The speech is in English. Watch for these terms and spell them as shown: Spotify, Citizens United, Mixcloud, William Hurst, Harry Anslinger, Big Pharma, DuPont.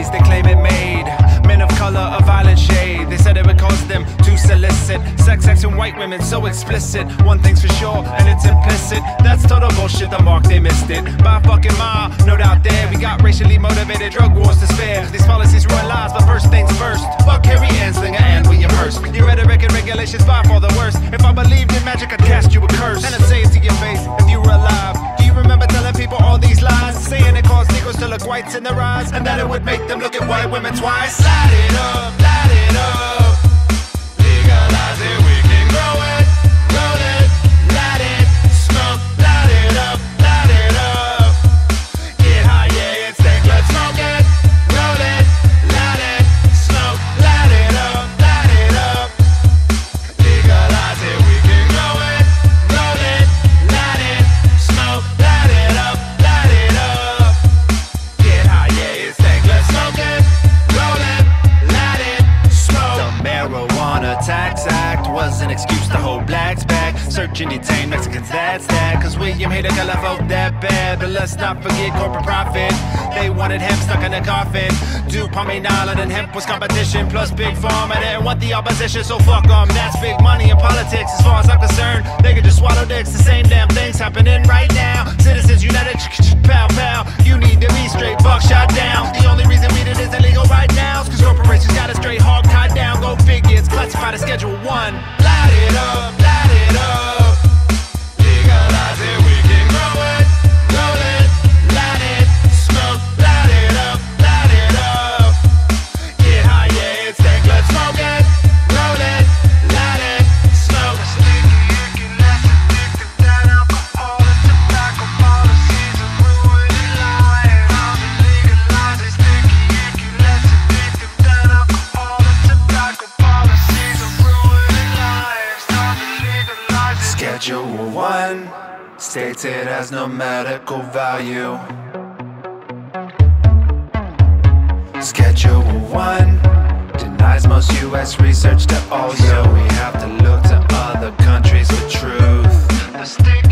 bodies they claim it made. Men of color, a violent shade. They said it would cause them to solicit sex and white women so explicit. One thing's for sure, and it's implicit. That's total bullshit, the mark, they missed it. By fucking mile, no doubt there. We got racially motivated drug wars to spare. These policies ruin lives, but first things first. Fuck Harry Anslinger and William Hurst. Your rhetoric and regulations by far the worst. If I believed in magic, I'd cast you a curse. And I'd say it to your face if you were alive. Do you remember telling people all these lies? Saying it caused Negroes to look whites in their eyes, and that it would make them look at white women twice. Light it up, light it up. Legalize it, we can grow it, roll it, light it, smoke, light it up, get high, yeah, it's dank, let's smoke it, roll it, smoke, light it up, legalize it, we can grow it, roll it, smoke, light it up, get high, yeah, it's dank, let's smoke it, roll it, light it, smoke. The marijuana tax act was an excuse to hold blacks back. Search and detain Mexicans, that's that. Cause William hated color vote that bad. But let's not forget corporate profit. They wanted hemp stuck in a coffin. DuPont made nylon and hemp was competition. Plus Big Pharma didn't want the opposition, so fuck them. That's big money in politics. As far as I'm concerned, they could just swallow dicks. The same damn thing's happening right now. Citizens United, pow pow. You need to be straight buckshot down. The only reason weed is illegal right now is cause corporations got a straight hog tied down. Go figure, it's classified as Schedule 1. Light it up, light it up. Legalize it, we can grow it, roll it, light it, smoke, light it up, get high, yeah, it's dank, let's smoke it, roll it, light it, smoke. Less sticky, icky, less addictive than alcohol and tobacco. Policies are ruining life. How's it legalized? It's sticky, icky, less addictive than alcohol and tobacco. Policies are ruining life. Time to legalize it. Schedule 1 states it has no medical value. Schedule 1 denies most U.S. research to all you. So we have to look to other countries for truth.